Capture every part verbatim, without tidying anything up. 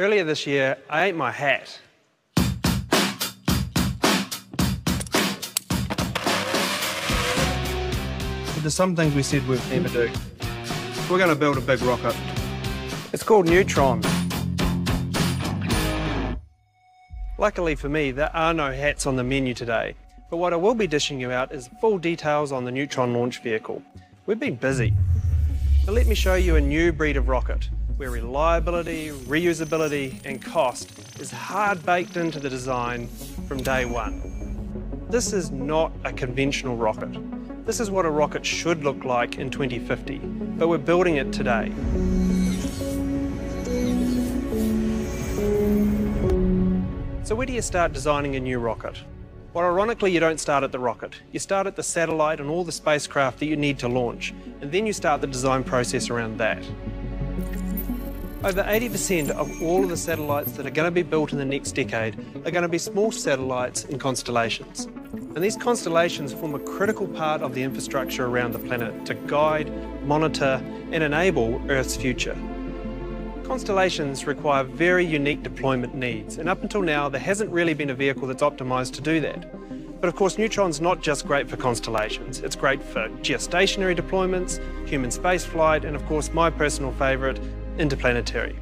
Earlier this year, I ate my hat. There's some things we said we'd never do. We're going to build a big rocket. It's called Neutron. Luckily for me, there are no hats on the menu today. But what I will be dishing you out is full details on the Neutron launch vehicle. We've been busy. So let me show you a new breed of rocket, where reliability, reusability and cost is hard baked into the design from day one. This is not a conventional rocket. This is what a rocket should look like in twenty fifty, but we're building it today. So where do you start designing a new rocket? Well, ironically, you don't start at the rocket. You start at the satellite and all the spacecraft that you need to launch, and then you start the design process around that. Over eighty percent of all of the satellites that are going to be built in the next decade are going to be small satellites in constellations. And these constellations form a critical part of the infrastructure around the planet to guide, monitor and enable Earth's future. Constellations require very unique deployment needs, and up until now there hasn't really been a vehicle that's optimised to do that. But of course Neutron's not just great for constellations, it's great for geostationary deployments, human spaceflight and of course my personal favourite, interplanetary.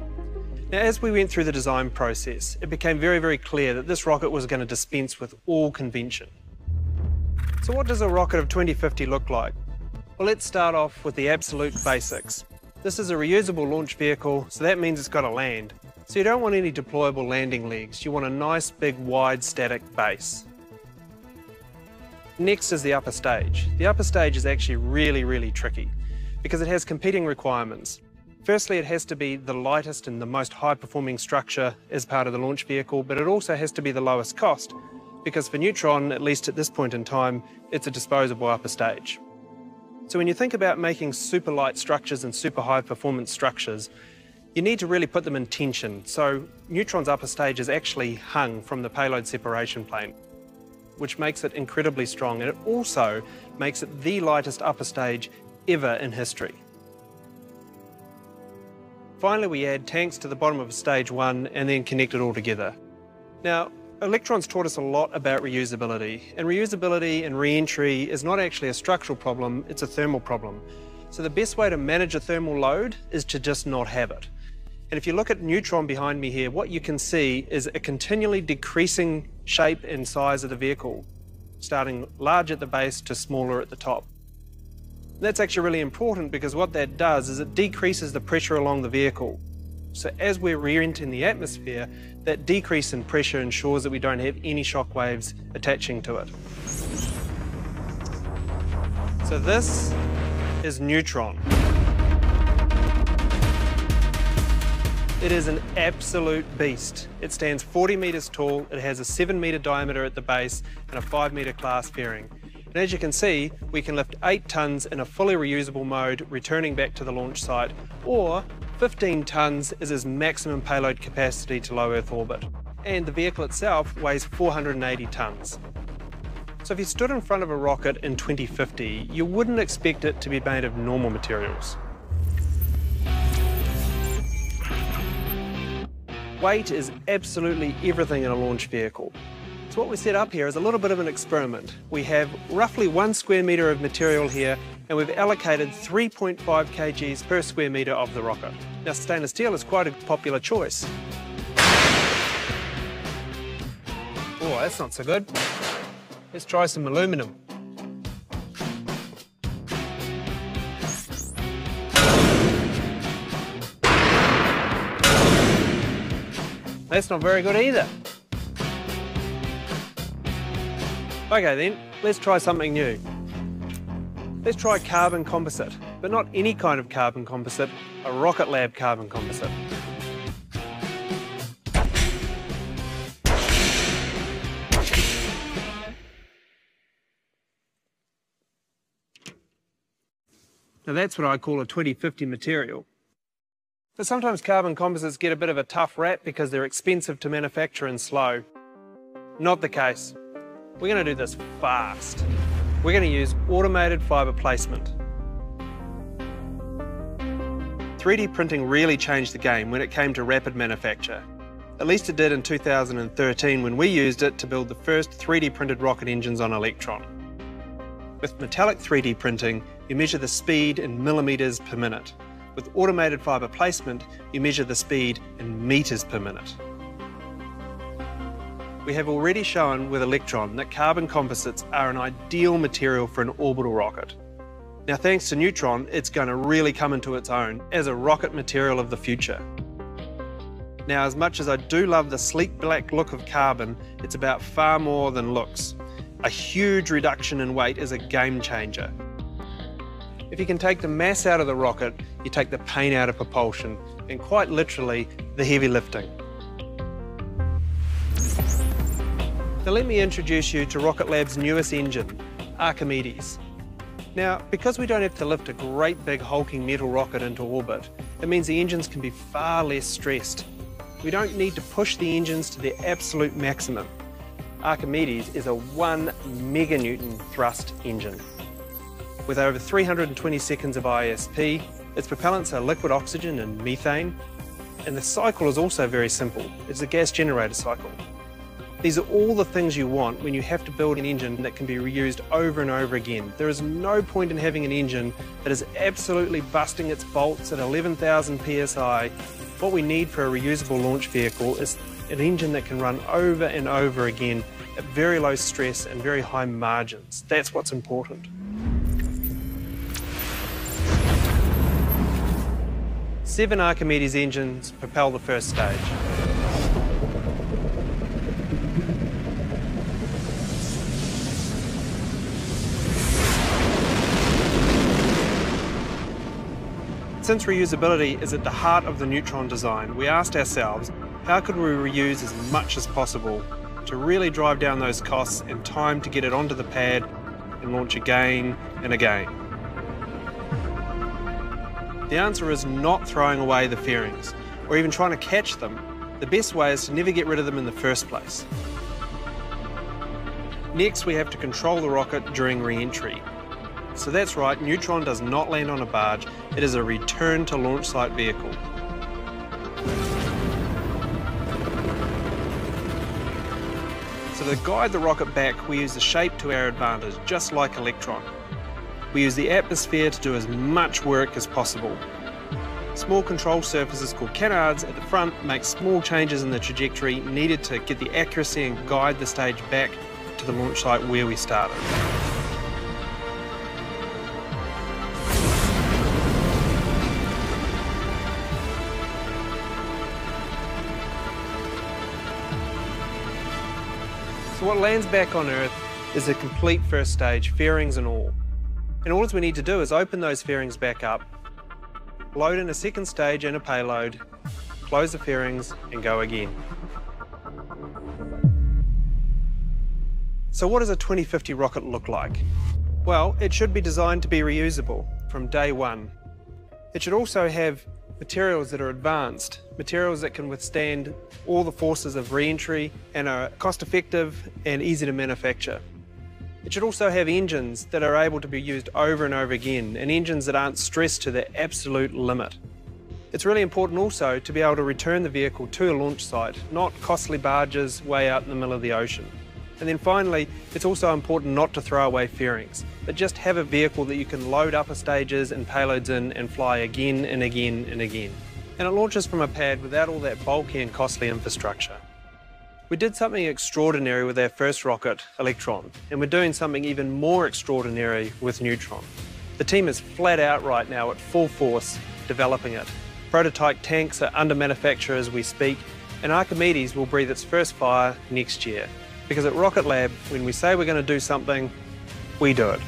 Now, as we went through the design process, it became very, very clear that this rocket was going to dispense with all convention. So what does a rocket of twenty fifty look like? Well, let's start off with the absolute basics. This is a reusable launch vehicle, so that means it's got to land. So you don't want any deployable landing legs. You want a nice, big, wide, static base. Next is the upper stage. The upper stage is actually really, really tricky because it has competing requirements. Firstly, it has to be the lightest and the most high-performing structure as part of the launch vehicle, but it also has to be the lowest cost, because for Neutron, at least at this point in time, it's a disposable upper stage. So when you think about making super light structures and super high-performance structures, you need to really put them in tension. So Neutron's upper stage is actually hung from the payload separation plane, which makes it incredibly strong, and it also makes it the lightest upper stage ever in history. Finally, we add tanks to the bottom of stage one and then connect it all together. Now, Electron's taught us a lot about reusability, and reusability and re-entry is not actually a structural problem, it's a thermal problem. So the best way to manage a thermal load is to just not have it. And if you look at Neutron behind me here, what you can see is a continually decreasing shape and size of the vehicle, starting large at the base to smaller at the top. That's actually really important because what that does is it decreases the pressure along the vehicle. So as we're re-entering the atmosphere, that decrease in pressure ensures that we don't have any shock waves attaching to it. So this is Neutron. It is an absolute beast. It stands forty metres tall, it has a seven metre diameter at the base and a five metre class fairing. And as you can see, we can lift eight tonnes in a fully reusable mode, returning back to the launch site, or fifteen tonnes is its maximum payload capacity to low Earth orbit. And the vehicle itself weighs four hundred eighty tonnes. So if you stood in front of a rocket in twenty fifty, you wouldn't expect it to be made of normal materials. Weight is absolutely everything in a launch vehicle. So what we set up here is a little bit of an experiment. We have roughly one square metre of material here, and we've allocated three point five kilograms per square metre of the rocket. Now, stainless steel is quite a popular choice. Oh, that's not so good. Let's try some aluminium. That's not very good either. Okay then, let's try something new. Let's try carbon composite, but not any kind of carbon composite, a Rocket Lab carbon composite. Now that's what I call a twenty fifty material. But sometimes carbon composites get a bit of a tough rap because they're expensive to manufacture and slow. Not the case. We're going to do this fast. We're going to use automated fibre placement. three D printing really changed the game when it came to rapid manufacture. At least it did in two thousand thirteen when we used it to build the first three D printed rocket engines on Electron. With metallic three D printing, you measure the speed in millimetres per minute. With automated fibre placement, you measure the speed in metres per minute. We have already shown with Electron that carbon composites are an ideal material for an orbital rocket. Now, thanks to Neutron, it's going to really come into its own as a rocket material of the future. Now, as much as I do love the sleek black look of carbon, it's about far more than looks. A huge reduction in weight is a game changer. If you can take the mass out of the rocket, you take the pain out of propulsion, and quite literally, the heavy lifting. So let me introduce you to Rocket Lab's newest engine, Archimedes. Now, because we don't have to lift a great big hulking metal rocket into orbit, it means the engines can be far less stressed. We don't need to push the engines to their absolute maximum. Archimedes is a one meganewton thrust engine. With over three hundred twenty seconds of I S P, its propellants are liquid oxygen and methane, and the cycle is also very simple. It's a gas generator cycle. These are all the things you want when you have to build an engine that can be reused over and over again. There is no point in having an engine that is absolutely busting its bolts at eleven thousand P S I. What we need for a reusable launch vehicle is an engine that can run over and over again at very low stress and very high margins. That's what's important. Seven Archimedes engines propel the first stage. Since reusability is at the heart of the Neutron design, we asked ourselves, how could we reuse as much as possible to really drive down those costs and time to get it onto the pad and launch again and again? The answer is not throwing away the fairings or even trying to catch them. The best way is to never get rid of them in the first place. Next, we have to control the rocket during re-entry. So that's right, Neutron does not land on a barge. It is a return to launch site vehicle. So to guide the rocket back, we use the shape to our advantage, just like Electron. We use the atmosphere to do as much work as possible. Small control surfaces called canards at the front make small changes in the trajectory needed to get the accuracy and guide the stage back to the launch site where we started. So what lands back on Earth is a complete first stage, fairings and all. And all we need to do is open those fairings back up, load in a second stage and a payload, close the fairings and go again. So what does a twenty fifty rocket look like? Well, it should be designed to be reusable from day one. It should also have materials that are advanced, materials that can withstand all the forces of re-entry and are cost-effective and easy to manufacture. It should also have engines that are able to be used over and over again, and engines that aren't stressed to the absolute limit. It's really important also to be able to return the vehicle to a launch site, not costly barges way out in the middle of the ocean. And then finally, it's also important not to throw away fairings, but just have a vehicle that you can load upper stages and payloads in and fly again and again and again. And it launches from a pad without all that bulky and costly infrastructure. We did something extraordinary with our first rocket, Electron, and we're doing something even more extraordinary with Neutron. The team is flat out right now at full force developing it. Prototype tanks are under manufacture as we speak, and Archimedes will breathe its first fire next year. Because at Rocket Lab, when we say we're going to do something, we do it.